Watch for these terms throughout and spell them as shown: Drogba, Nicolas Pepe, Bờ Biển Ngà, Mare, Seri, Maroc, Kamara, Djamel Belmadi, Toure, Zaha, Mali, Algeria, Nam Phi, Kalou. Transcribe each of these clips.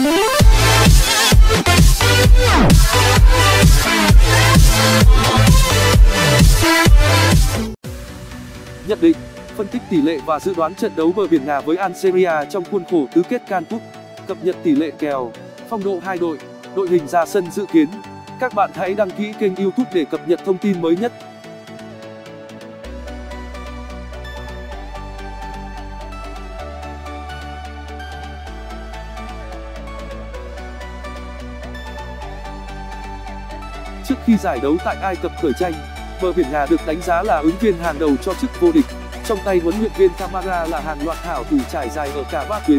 Nhận định, phân tích tỷ lệ và dự đoán trận đấu Bờ Biển Ngà với Algeria trong khuôn khổ tứ kết CAN Cup, cập nhật tỷ lệ kèo, phong độ hai đội, đội hình ra sân dự kiến. Các bạn hãy đăng ký kênh YouTube để cập nhật thông tin mới nhất. Trước khi giải đấu tại Ai Cập khởi tranh, Bờ Biển Ngà được đánh giá là ứng viên hàng đầu cho chức vô địch. Trong tay huấn luyện viên Kamara là hàng loạt hảo thủ trải dài ở cả ba tuyến.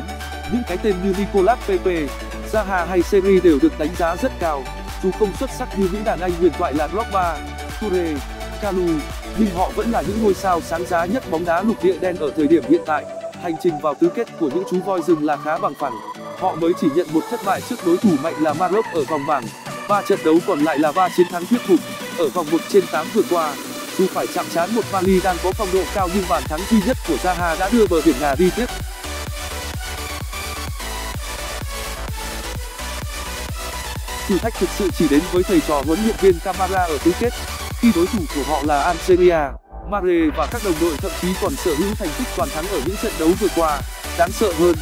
Những cái tên như Nicolas Pepe, Zaha hay Seri đều được đánh giá rất cao. Dù không xuất sắc như những đàn anh huyền thoại là Drogba, Toure, Kalou, nhưng họ vẫn là những ngôi sao sáng giá nhất bóng đá lục địa đen ở thời điểm hiện tại. Hành trình vào tứ kết của những chú voi rừng là khá bằng phẳng. Họ mới chỉ nhận một thất bại trước đối thủ mạnh là Maroc ở vòng bảng. 3 trận đấu còn lại là 3 chiến thắng thuyết phục. Ở vòng 1/8 vừa qua, dù phải chạm trán một Mali đang có phong độ cao nhưng bàn thắng duy nhất của Zaha đã đưa Bờ Biển Ngà đi tiếp. Thử thách thực sự chỉ đến với thầy trò huấn luyện viên Kamara ở tứ kết, khi đối thủ của họ là Algeria, Mare và các đồng đội thậm chí còn sở hữu thành tích toàn thắng ở những trận đấu vừa qua. Đáng sợ hơn,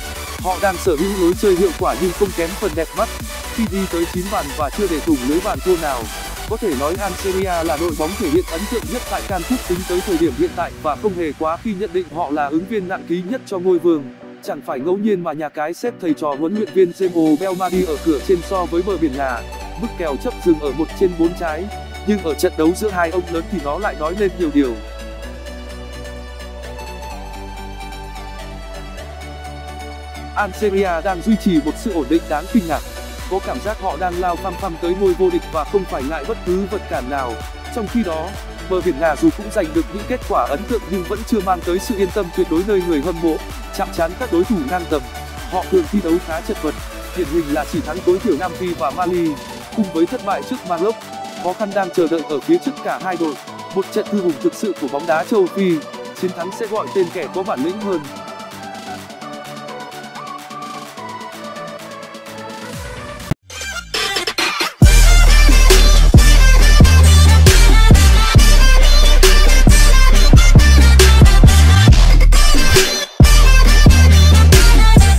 họ đang sở hữu lối chơi hiệu quả nhưng không kém phần đẹp mắt, khi đi tới 9 bàn và chưa để thủng lưới bàn thua nào. Có thể nói Algeria là đội bóng thể hiện ấn tượng nhất tại CAN Cup tính tới thời điểm hiện tại và không hề quá khi nhận định họ là ứng viên nặng ký nhất cho ngôi vương. Chẳng phải ngẫu nhiên mà nhà cái xếp thầy trò huấn luyện viên Djamel Belmadi ở cửa trên so với Bờ Biển Ngà. Mức kèo chấp dừng ở 1/4 trái, nhưng ở trận đấu giữa hai ông lớn thì nó lại nói lên nhiều điều. Algeria đang duy trì một sự ổn định đáng kinh ngạc. Có cảm giác họ đang lao phăm phăm tới ngôi vô địch và không phải ngại bất cứ vật cản nào. Trong khi đó, Bờ Biển Ngà dù cũng giành được những kết quả ấn tượng nhưng vẫn chưa mang tới sự yên tâm tuyệt đối nơi người hâm mộ. Chạm trán các đối thủ ngang tầm, họ thường thi đấu khá chật vật, điển hình là chỉ thắng tối thiểu Nam Phi và Mali, cùng với thất bại trước Maroc. Khó khăn đang chờ đợi ở phía trước cả hai đội. Một trận thư hùng thực sự của bóng đá châu Phi, chiến thắng sẽ gọi tên kẻ có bản lĩnh hơn.